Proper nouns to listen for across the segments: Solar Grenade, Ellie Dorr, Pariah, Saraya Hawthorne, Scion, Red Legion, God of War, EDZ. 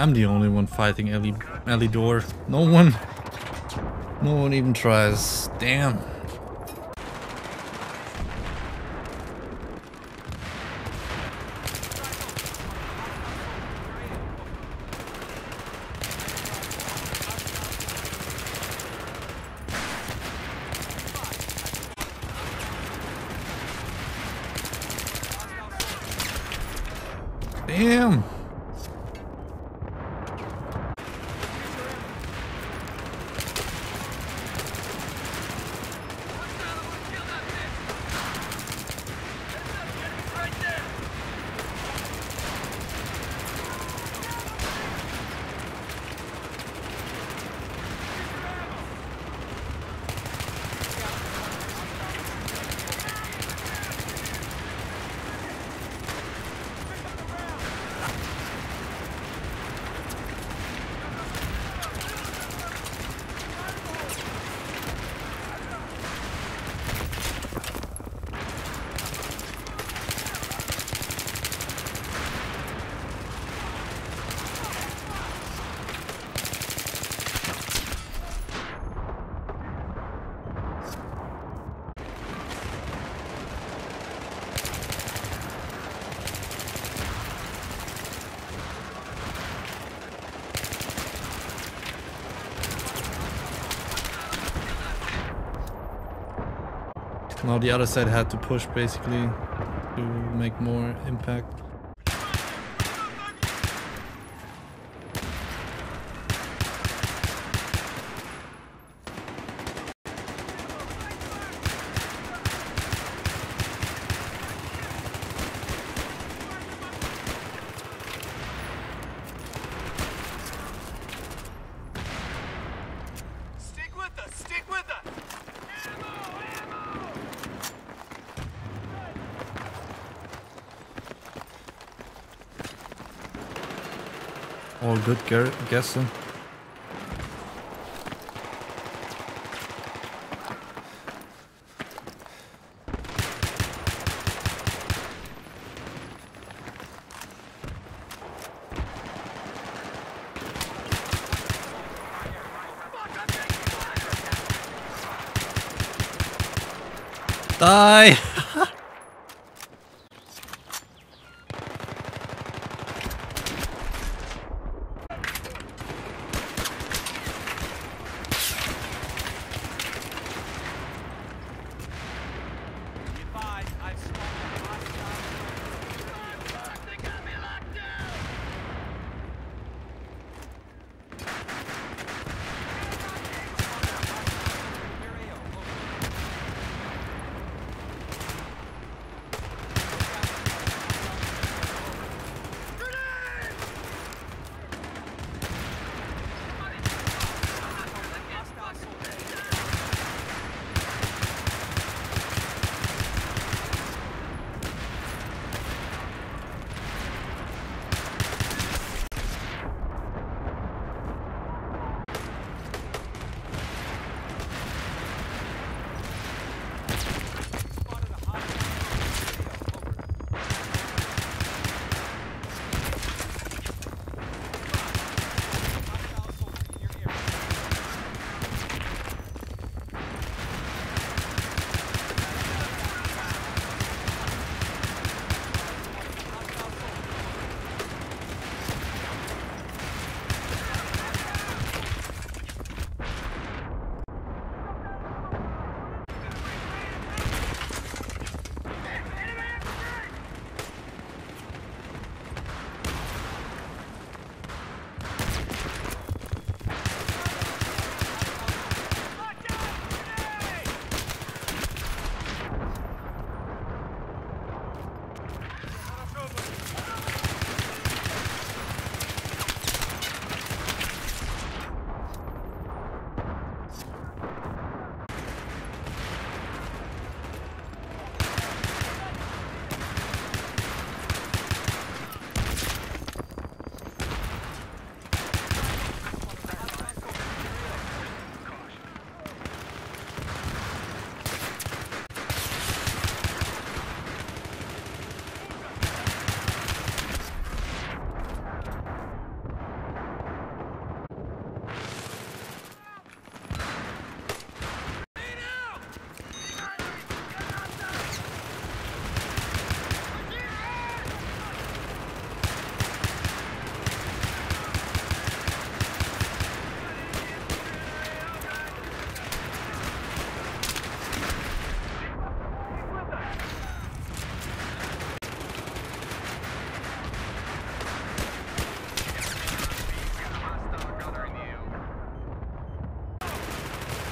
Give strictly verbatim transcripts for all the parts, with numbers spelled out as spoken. I'm the only one fighting Ellie, Ellie Dorr. No one, no one even tries. Damn. Damn. Now the other side had to push basically to make more impact. Stick with us, stick with us! All good guessing. Die!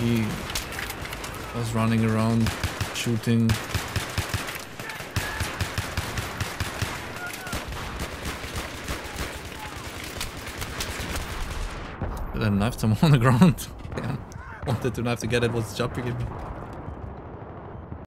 He was running around shooting. But I knifed him on the ground. Damn. Wanted to knife to get it, was jumping at me.